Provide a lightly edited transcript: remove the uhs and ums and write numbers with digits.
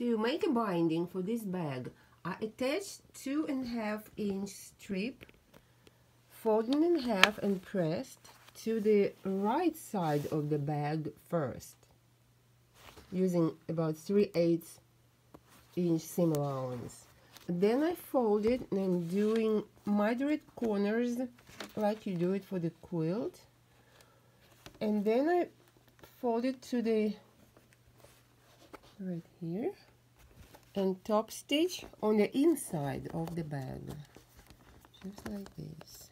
To make a binding for this bag, I attached 2.5-inch strip, folded in half and pressed to the right side of the bag first, using about 3/8-inch seam allowance. Then I fold it, and I'm doing moderate corners like you do it for the quilt, and then I fold it to the right here and top stitch on the inside of the bag, just like this.